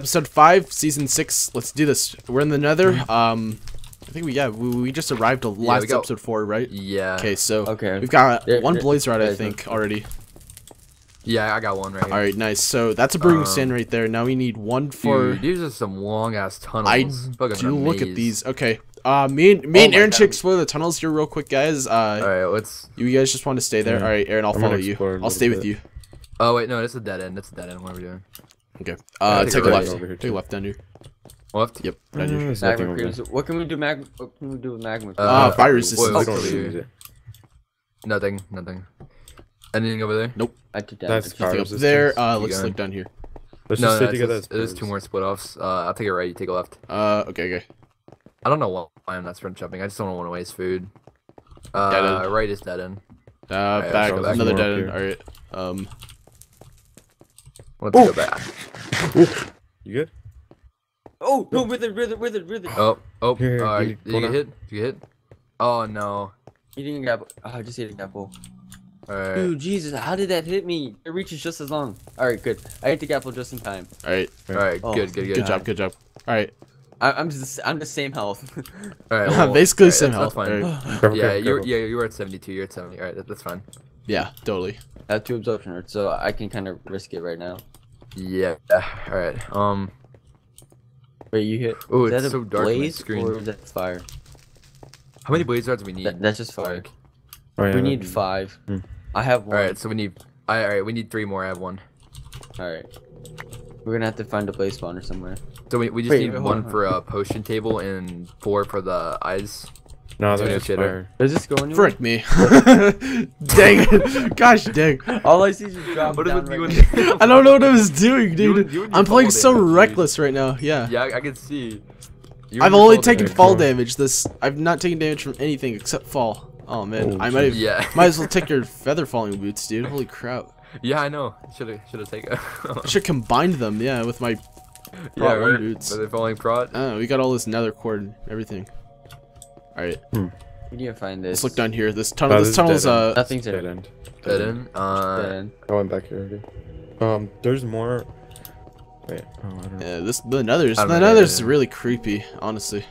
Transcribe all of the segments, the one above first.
Episode 5, Season 6. Let's do this. We're in the Nether. I think we just arrived to last episode 4, right? Yeah. Okay, so we've got one blaze rod, I think, already. Yeah, I got one right here. All right, nice. So that's a brewing stand right there. Now we need one for... Dude, these are some long-ass tunnels. Look at these. Okay. Me and Aaron should explore the tunnels here real quick, guys. All right, let's... You guys just want to stay there? Yeah. All right, Aaron, I'll follow you. I'll stay with you. Oh, wait, no, it's a dead end. It's a dead end. What are we doing? Okay. Take a left. Take a left down here. Left? Yep. What can we do with magma? Fire resistance. Nothing. Nothing. Anything over there? Nope. I took that. That's fire resistance. There. Let's look down here. Let's just stay together. There's two more split offs. I'll take a right. You take a left. Okay. I don't know why I'm not sprint jumping. I just don't want to waste food. Right is dead end. Back. Another dead end. All right. Let's go back. You good? Oh no! Withered. Oh! Here, alright. Did you get hit? Oh no! Eating an apple. Oh, just eating an apple. Alright. Dude, Jesus! How did that hit me? It reaches just as long. Alright, good. I ate the apple just in time. Alright. Oh, good. Good job. Alright. I'm the same health. Alright. Well, basically same health. That's fine. Right. You were at 72. You're at 70. Alright, that's fine. Yeah, totally. I have two absorption hurts, so I can kind of risk it right now. Yeah. Alright. Wait, you hit. Oh, it's so dark on the screen. Or is that fire? How many blaze rods do we need? That's just fire. Right, we need 5. I have 1. Alright, so we need. Alright, we need 3 more. I have 1. Alright. We're gonna have to find a blaze spawner somewhere. So we just need 1 for a potion table and 4 for the eyes. No, that's just fire. Does this go anywhere? Frick me. Dang it. Gosh dang. All I see is you drop down right. I don't know what I was doing, dude. I'm playing so reckless right now. Yeah. Yeah, I can see. I've only taken fall damage. I've not taken damage from anything except fall. Oh, man. I might as well take your feather falling boots, dude. Holy crap. Yeah, I know. Should have taken it. Should combined them, yeah, with my prot boots. Are they falling prot? Oh, we got all this nether cord and everything. Alright. We need to find this. Let's look down here. This tunnel's nothing's dead end. Dead end. I went back here already. There's more. Wait. Oh, I don't know. Yeah, the nether's really creepy, honestly.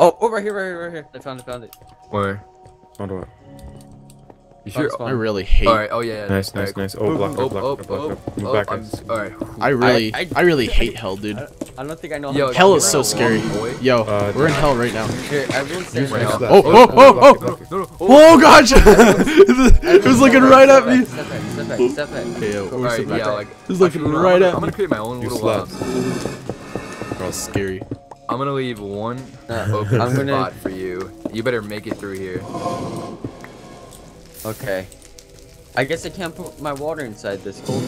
Oh, right here. I found it. Where? Found what? You sure? I really hate. Alright. Oh yeah. Nice. Block. Alright. I really hate hell, dude. I don't think I know. Yo, hell is so scary. Yo, we're in hell right now. Oh gosh! It was looking right at me. Step back. It was looking right at me. I'm gonna create my own little lab. That's scary. I'm gonna leave one open spot for you. You better make it through here. Okay. I guess I can't put my water inside this cold.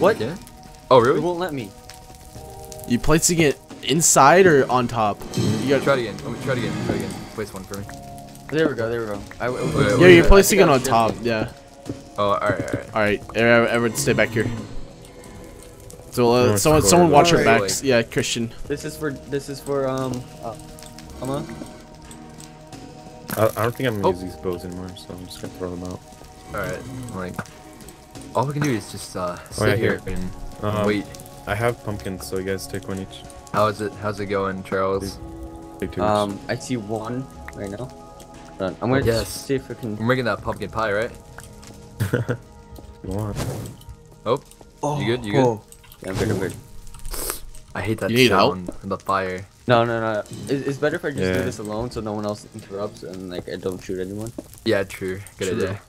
What? Yeah. Oh, really? It won't let me. You placing it inside or on top? You gotta try it again. Place one for me. There we go. Yeah, you're placing it on top, yeah. Oh, alright. Alright, everyone stay back here. So, someone watch your backs. Yeah, Christian. This is for, Emma? I don't think I'm gonna use these bows anymore, so I'm just gonna throw them out. Alright, all we can do is just sit here and wait. I have pumpkins, so you guys take one each. How's it going, Charles? Take 2 each. I see 1 right now. I'm gonna see if we can. We're making that pumpkin pie, right? Oh, you good? Oh. Yeah, I'm good. I hate that sound and the fire. No. It's better if I just do this alone so no one else interrupts and I don't shoot anyone. Yeah, true. Good idea.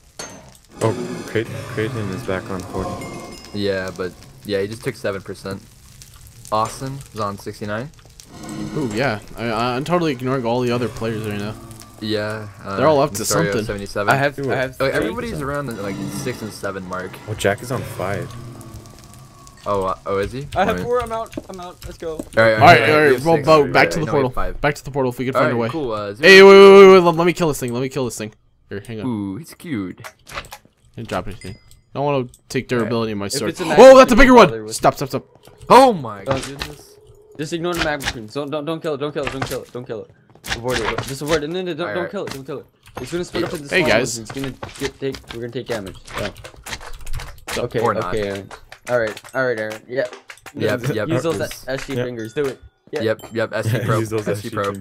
Oh, Kraton is back on 40. Yeah, but he just took 7%. Austin is on 69. Ooh, yeah. I'm totally ignoring all the other players right now. Yeah. They're all up to something. 77. I have everybody's around the 6 and 7 mark. Oh, Jack is on 5. Oh, is he? I have 4. I'm out. Let's go. All right. Roll boat. Back to the portal. Back to the portal if we can find a way. Cool. Hey, wait. Let me kill this thing. Here, hang on. Ooh, it's cute. Didn't drop anything. I don't want to take durability in my sword. Oh, that's a bigger one. Stop. Oh my God. Just ignore the magma screen. Don't kill it. Avoid it. Just avoid it. No, don't kill it. It's gonna split up into small ones. It's gonna we're gonna take damage. Okay. All right, Aaron. Yeah. Yep. Use those SG fingers. Do it. Yeah. Yep. SG Pro. Use those SG Pro.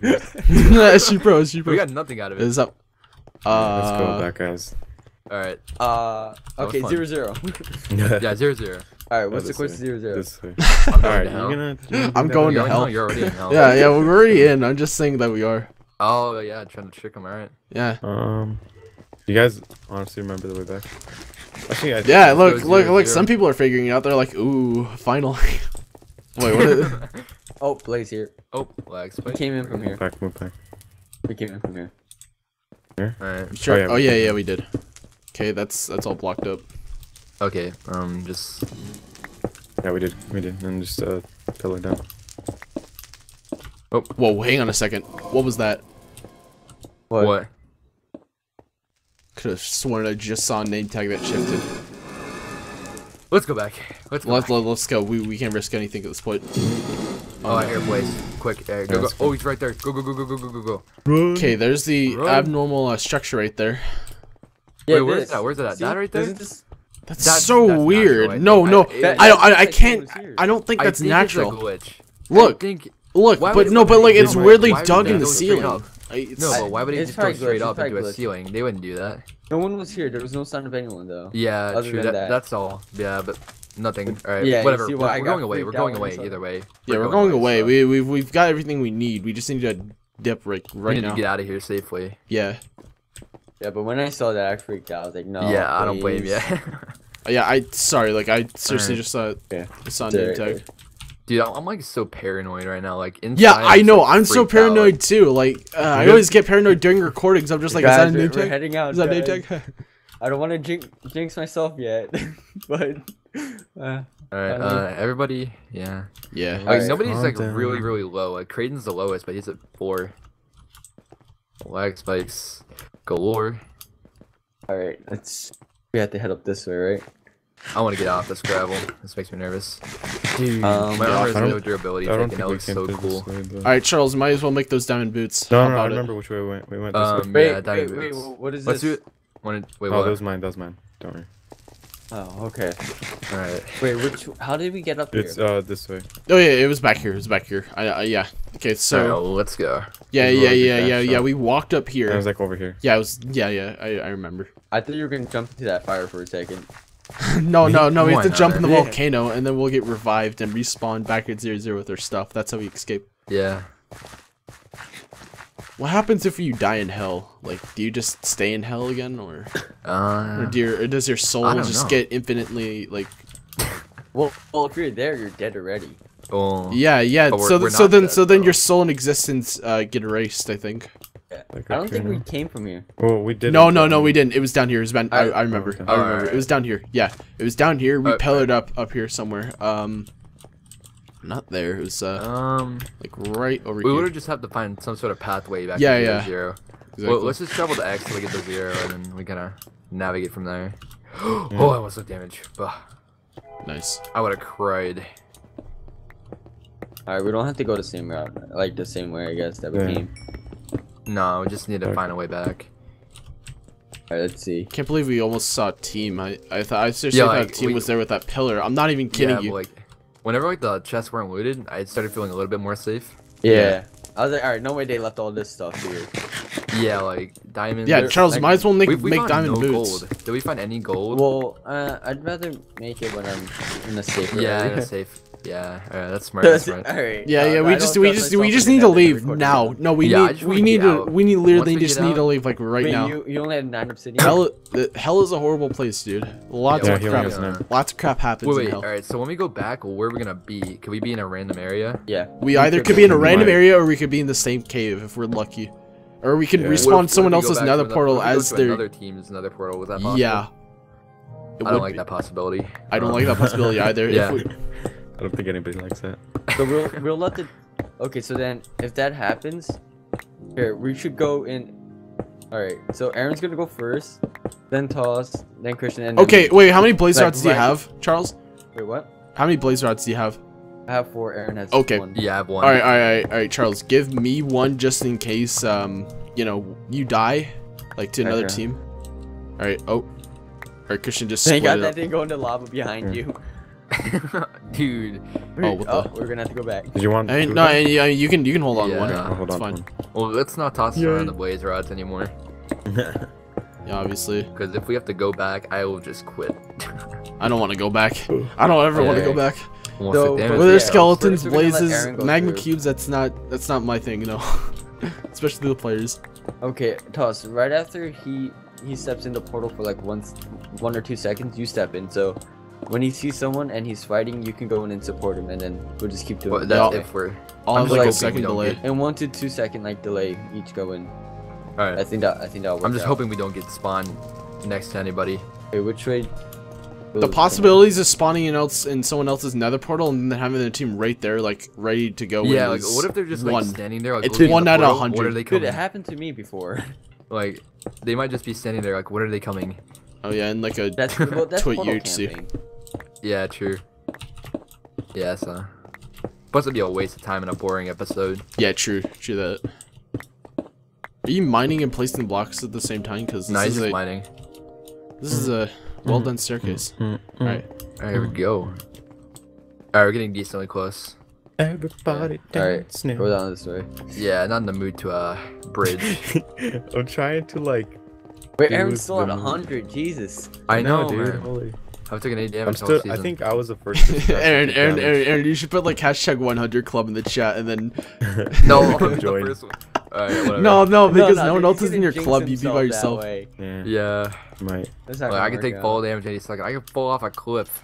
SG Pro. We got nothing out of it. Is that... let's go with that, guys. All right. Okay. 0-0. Yeah. 0-0. All right. What's the question? 0-0. All right. I'm going to hell. You're already in hell. Yeah. We're already in. I'm just saying that we are. Oh yeah. Trying to trick them. All right. Yeah. You guys honestly remember the way back? Actually, I yeah. Look. Some people are figuring it out. They're like, ooh, finally. Wait. What? Is... Oh, Blaze here. Oh, lags. We came in from here. Move back. We came in from here. Here. All right. Sure. Oh yeah. We did. Okay, that's all blocked up. Okay, just yeah, we did, and just pillar down. Oh, whoa! Hang on a second. What was that? What? Could have sworn I just saw a name tag that shifted. Let's go back. Let's go. We can't risk anything at this point. Oh, air Blaze. Quick, air. Go. Oh, he's right there. Go. Okay, there's the abnormal structure right there. Yeah, wait, where's it at? See, that right there? That's so that's weird. Natural, I don't think that's natural. Look, but no, but like it's weirdly dug in the ceiling. No, but why would it just go straight up into a ceiling? They wouldn't do that. No one was here. There was no sign of anyone though. Yeah, true. That's all. Yeah, but nothing. All right, whatever. We're going away. We're going away either way. Yeah, we're going away. We've got everything we need. We just need to dip right now. We need to get out of here safely. Yeah. Yeah, but when I saw that, I freaked out. I was like, no. Yeah, please. I don't blame you. Yeah, sorry. Like, I seriously just saw name tag. Dude, I'm like so paranoid right now. Like, inside. Yeah, I know. I'm so paranoid out. Too. Like, I always get paranoid during recordings. I'm just like, guys, is that a name tag? We're heading out, is that a name tag? I don't want to jinx myself yet, but. All right, everybody. Yeah. Yeah. Like, right. Nobody's like really, really low. Like, Kraden's the lowest, but he's at 4. Lag spikes galore. Alright, we have to head up this way, right? I want to get off this gravel. This makes me nervous. Dude, my armor has no durability. I think it's so cool. Alright, Charles, might as well make those diamond boots. No, I remember which way we went. We went this way. Wait, yeah, diamond boots. Wait, what is this? Wait, what? That was mine. Don't worry. Oh, okay. Alright. Wait, how did we get up here? It's this way. Oh yeah, it was back here. Yeah. Okay, so let's go. Yeah. We walked up here. I was like over here. Yeah. I remember. I thought you were gonna jump into that fire for a second. No. We have to jump in the volcano, and then we'll get revived and respawn back at 0-0 with our stuff. That's how we escape. Yeah. What happens if you die in hell? Like, do you just stay in hell again, or does your soul just get infinitely like? Well, if you're there, you're dead already. Oh. Yeah. So then your soul and existence get erased, I think. Yeah. Like I don't think we came from here. Oh, we did. No, we didn't. It was down here. I remember. Okay. I remember. Right. It was down here. Yeah, it was down here. We pillared up here somewhere. Not there. It was like right over here. We would have just had to find some sort of pathway back to 0-0. Exactly. Well, let's just travel to X till we get to 0, and then we kinda navigate from there. Yeah. Oh, I almost took damage. Ugh. Nice. I would have cried. All right, we don't have to go the same route, like the same way I guess that we came. No, we just need to find a way back. All right, let's see. Can't believe we almost saw a team. I seriously thought team was there with that pillar. I'm not even kidding you. Like, whenever like the chests weren't looted, I started feeling a little bit more safe. Yeah. I was like, all right, no way they left all this stuff here. Yeah, like diamonds. Yeah, Charles, like, might as well make diamond boots. Gold. Did we find any gold? Well, I'd rather make it when I'm in the safe. Yeah, in the safe. Yeah, all right, that's smart. All right. Yeah. We just need to leave now. No, we need literally just need to leave like right now. You only had 9 obsidian. Hell is a horrible place, dude. Lots of crap happens. Wait. All right, so when we go back, where are we gonna be? Could we be in a random area? Yeah. We either could be in a random area, or we could be in the same cave if we're lucky, or we could respawn someone else's nether portal as their other team's nether portal. Was that possible? Yeah. I don't like that possibility. I don't like that possibility either. Yeah. I don't think anybody likes that. So we'll let the. Okay, so then if that happens, here we should go in. All right, so Aaron's gonna go first, then Toss, then Christian. And then okay, wait. How many blaze rods do you have, Charles? Wait, what? How many blaze rods do you have? I have 4. Aaron has 1. Yeah, I have 1. All right, Charles. Give me 1 just in case. You know, you die, like to another team. All right. Oh, all right. Christian just. Thank God that didn't go into lava behind you. Dude. Oh, what the? Oh, we're gonna have to go back. Did you want? I mean, no, you can hold on one. Yeah, hold on fine. Well, let's not toss around the blaze rods anymore. Yeah, obviously. Because if we have to go back, I will just quit. I don't want to go back. I don't ever want to go back. So, whether skeletons, blazes, magma cubes, that's not my thing, you know. Especially the players. Okay, Toss. Right after he steps in the portal for like one or two seconds, you step in. So when you see someone and he's fighting, you can go in and support him, and then we'll just keep doing it. That's if we're on like a second delay. And 1 to 2 second like delay each go in. All right. I think that'll work. I'm just hoping we don't get spawned next to anybody. Okay, which way? The possibilities of spawning in someone else's nether portal and then having their team right there, like ready to go. Yeah, like what if they're just like standing there? Like, it's 1 out of 100. Dude, it happened to me before. Like, they might just be standing there. Like, what are they coming? Oh yeah, and like a TwittUHC. Yeah, true. Yeah, so supposed to be a waste of time in a boring episode. Yeah, true. True that. Are you mining and placing blocks at the same time? Because nice mining. This is a well done staircase. All right, here we go. All right, we're getting decently close. Everybody dance now. All right, go down this way. Yeah, not in the mood to bridge. I'm trying to like. Wait, Aaron's still at 100. Jesus. I know, dude. Holy. I've taken 8 damage all season. I think I was the first. Aaron, you should put like #100club in the chat and then. No, I'll join. The first one. Right, no, because no one else is in your club. You be by yourself. Yeah. Right. Like, I can take fall damage any second. I can fall off a cliff.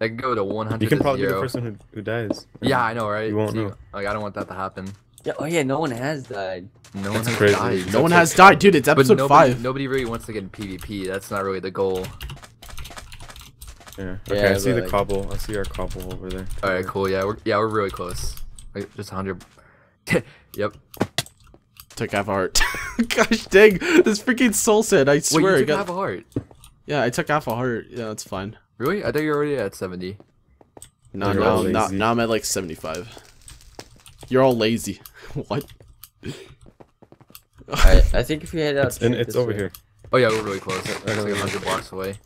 I can go to 100. You can probably be the first one who dies. Yeah, I know, right? You won't know. Like, I don't want that to happen. Yeah, oh yeah, no one has died. No one has died. No one has died, dude. It's episode 5. Nobody really wants to get in PvP. That's not really the goal. Yeah. Okay, I see the cobble. I see our cobble over there. All right, cool. Yeah, we're really close. Like, just 100. Yep. Took half a heart. Gosh dang, this freaking soul said, I swear. Wait, you took half a heart? Yeah, I took half a heart. Yeah, that's fine. Really? I thought you were already at 70. No, I'm at like 75. You're all lazy. What? I think if we head out... It's over here. Oh yeah, we're really close. It's like 100 blocks away.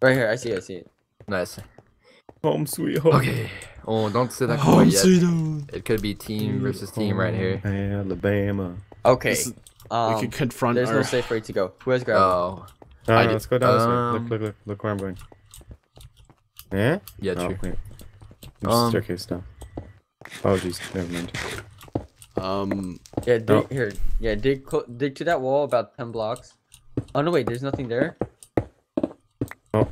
Right here, I see it. Nice. Home sweet home. Okay. Oh, don't say that quite yet. Sweet home. It could be team versus team right here. Alabama. Okay. Is, we could confront. There's no safe way to go. Where's grab? Oh, let's go down this way. Look where I'm going. Yeah. Yeah. True. Wait. There's a staircase now. Oh jeez, never mind. Yeah. Dig, here. Yeah. Dig to that wall about 10 blocks. Oh no, wait. There's nothing there. Oh.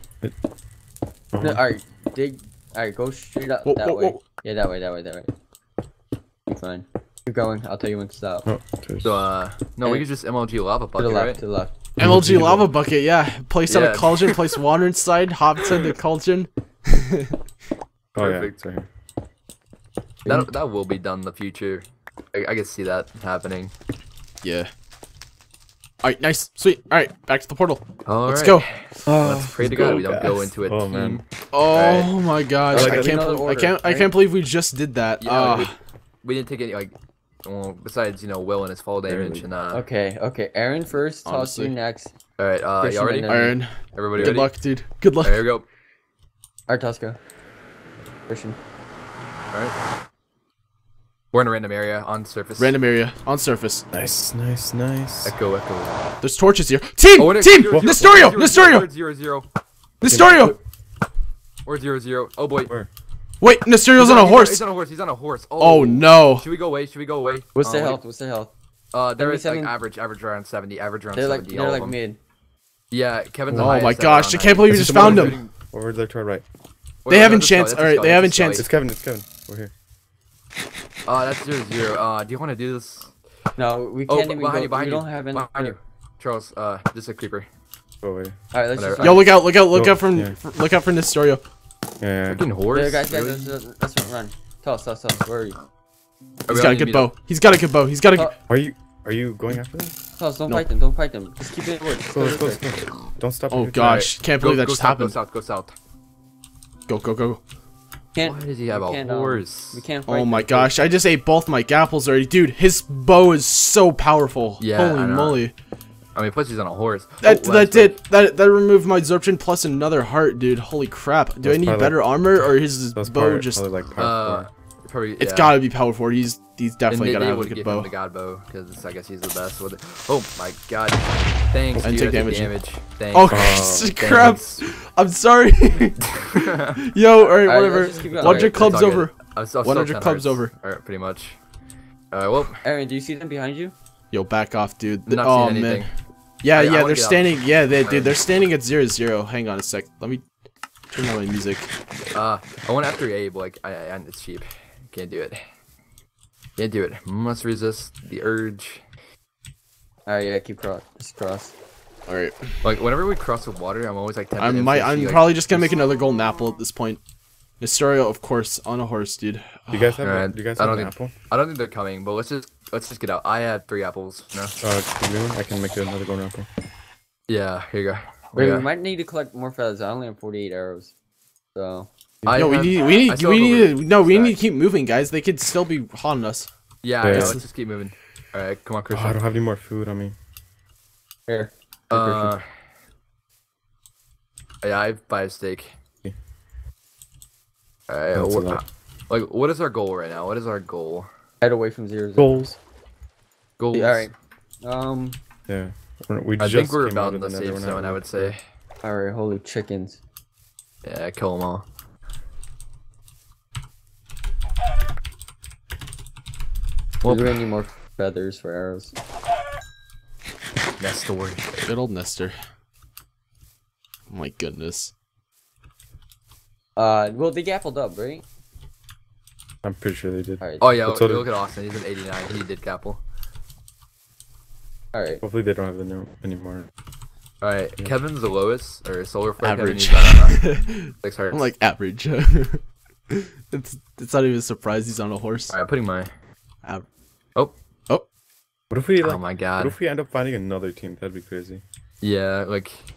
No, all right. Dig. All right. Go straight up that way. Yeah. That way. You're fine. Keep going. I'll tell you when to stop. Oh, so no, we could just MLG lava bucket. To the left. Right? To the left. MLG lava bucket. Yeah. Place on a cauldron. Place water inside. Hops in the cauldron. Perfect. Yeah. That will be done in the future. I can see that happening. Yeah. All right. Nice. Sweet. All right. Back to the portal. Let's go. Let's pray to God we don't go into it. Oh man. Oh my gosh. I can't believe we just did that. Yeah, we didn't take any like. Well, besides, you know, Will and his fall damage and Okay. Aaron first, Toss you next. All right, y'all ready? Aaron, everybody ready? Good luck, dude. Good luck. All right, here we go. All right, Toss go. Christian. All right. We're in a random area on surface. Nice. Echo. There's torches here. Team. Nestorio. Nestorio. Or 0-0. Oh boy. Where? Wait, Nestorio's on a horse. He's on a horse. Oh no. Should we go away? What's the health? There is like average around 70. Average around 70. They're like mid. Yeah, Kevin's on. Oh my gosh, I can't believe you just found him. Over there to our right. They haven't chance. All right, they haven't chance. It's Kevin. We're here. That's 0-0. Do you want to do this? No, we can't even go. We don't have any. Charles, this is a creeper. Go away. All right, let's just. Yo, look out for Nestorio. Yeah. Freaking horse. Yeah, guys, really? Let's run. Toss. Where are you? He's got a good bow. Are you going after them? Toss, don't fight them. Just keep it in the woods. Don't stop. Oh gosh, right. Can't believe that just happened. Go south. Go. Why does he have a horse? We can't. Oh my gosh, I just ate both my gapples already, dude. His bow is so powerful. Yeah. Holy moly. I mean, pussy's on a horse. That removed my absorption plus another heart, dude. Holy crap. Do I need better armor, or his bow just... Probably, yeah. It's gotta be power forward. He's definitely gotta have a good bow. The god bow, because I guess he's the best with it. Oh my god! Thanks. I take damage. Thanks. Oh crap! I'm sorry. Yo, all right, whatever. 100 clubs over. 100 clubs over. All right, pretty much. All right, well. Aaron, do you see them behind you? Yo, back off, dude. Oh man. Yeah, yeah, they're standing. Yeah, dude, they're standing at 0-0. Hang on a sec. Let me turn on my music. I went after Abe. Like, and it's cheap. Can't do it. Can't do it. Must resist the urge. Alright, yeah, keep cross. Just cross. Alright. Like, whenever we cross with water, I'm always like... I'm probably just gonna make another golden apple at this point. Nestorio, of course, on a horse, dude. You guys have, you guys have an apple? I don't think they're coming, but let's just get out. I had 3 apples. No. I can make another golden apple. Yeah, here you go. We might need to collect more feathers. I only have 48 arrows. So... No, we need to keep moving, guys. They could still be haunting us. Yeah, I know, let's just keep moving. All right, come on, Christian. Oh, I don't have any more food on me. Here. Yeah, I buy a steak. Okay. All right, like, what is our goal right now? What is our goal? Head away from 0-0. Goals. Yeah, all right. Yeah. I think we're about in the safe zone, I would say. All right, holy chickens. Yeah, kill them all. Well, we're gonna need more feathers for arrows. Nestor. Good old Nestor. Oh my goodness. Well, they gaffled up, right? I'm pretty sure they did. Right. Oh yeah, look at Austin. He's an 89. He did gaffle. All right. Hopefully they don't have any more. All right, yeah. Kevin's the lowest, or Solar Flare. Average. Kevin, 6 hearts. I'm like average. it's not even a surprise he's on a horse. All right, I'm putting my. Oh! What if we? Like, oh my god! What if we end up finding another team? That'd be crazy. Yeah, like, I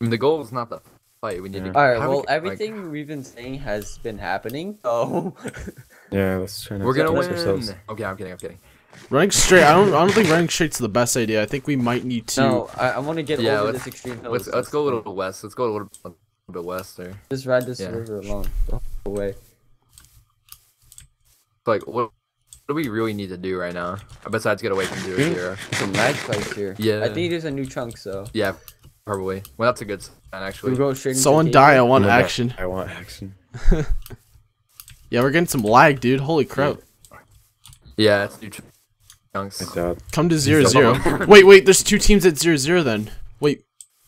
mean, the goal is not the fight. We need to. All right. Well, everything we've been saying has been happening. Oh. Yeah, let's try. We're gonna win. Ourselves. Okay, I'm kidding. Running straight. I don't think running straight's the best idea. I think we might need to. No, I want to get over this extreme hill. Let's go a little west. Let's go a little bit west there. Just ride this river along the whole way. Like what? What do we really need to do right now? Besides get away from 0-0. Some lag fights here. Yeah. I think there's a new chunk, so. Yeah, probably. Well, that's a good sign, actually. We'll go someone die, I want action. I want action. Yeah, we're getting some lag, dude. Holy crap. Yeah, it's new chunks. Come to 0-0. Wait, there's 2 teams at 0-0 then. Wait.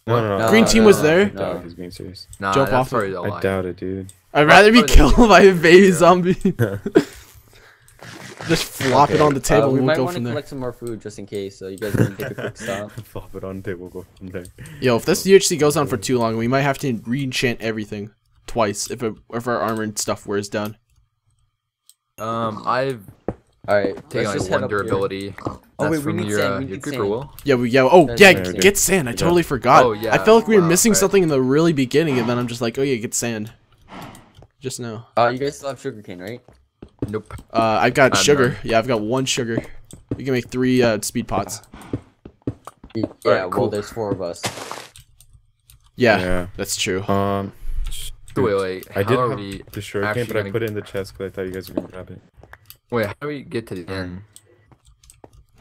No. Green team was there? No, he's being serious. Nah, jump off. I doubt it, dude. I'd rather be killed by a baby zombie. Just flop it on the table and we'll go from there. We might want to collect some more food just in case, so you guys can take a quick stop. Flop it on the table, we'll go from there. Yo, if this UHC goes on for too long, we might have to re-enchant everything twice if our armor and stuff wears down. I've... Alright, take like 1 durability. Oh wait, we need sand. We need sand. Get sand. I totally forgot. Oh, yeah. I felt like we were missing something in the really beginning, and then I'm just like, oh yeah, get sand. Just now. You guys still have sugarcane, right? Nope. I've got sugar. Not. Yeah, I've got 1 sugar. We can make 3 speed pots. Yeah, right, cool. Well, there's 4 of us. Yeah, that's true. Wait. I did have the sugarcane, but I put it in the chest because I thought you guys were gonna grab it. Wait, how do we get to the end?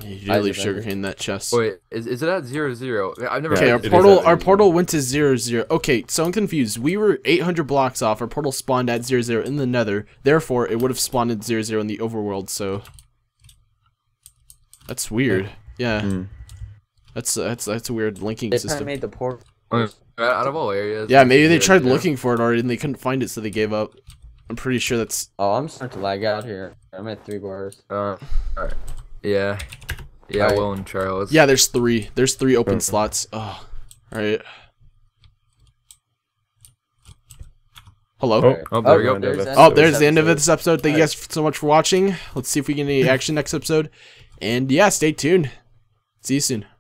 You leave sugarcane in that chest. Wait, is it at 0-0? I've never. Okay, our portal went to 0-0. Okay, so I'm confused. We were 800 blocks off. Our portal spawned at 0-0 in the Nether. Therefore, it would have spawned at 0-0 in the Overworld. So that's weird. Yeah, that's a weird linking system. They kind of made the portal out of all areas. Yeah, maybe they tried looking for it already and they couldn't find it, so they gave up. I'm pretty sure that's. Oh, I'm starting to lag out here. I'm at 3 bars. All right. Yeah. Yeah, right. Will and Charles. Yeah, there's 3. There's 3 open slots. Oh, all right. Hello. Oh, there we go. There's the end of this episode. Thank you guys so much for watching. Let's see if we get any action next episode. And yeah, stay tuned. See you soon.